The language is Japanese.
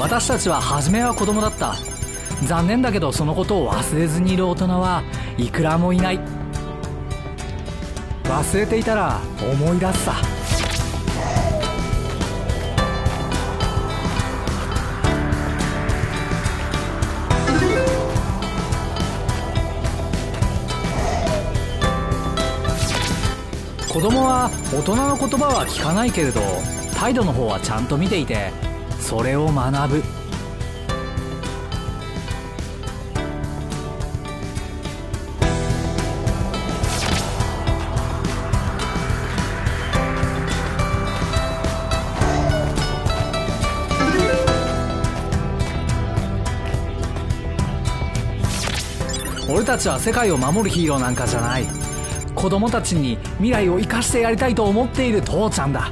私たちは初めは子供だった。残念だけどそのことを忘れずにいる大人はいくらもいない。忘れていたら思い出すさ。子供は大人の言葉は聞かないけれど態度の方はちゃんと見ていてそれを学ぶ。俺たちは世界を守るヒーローなんかじゃない。子供たちに未来を生かしてやりたいと思っている父ちゃんだ。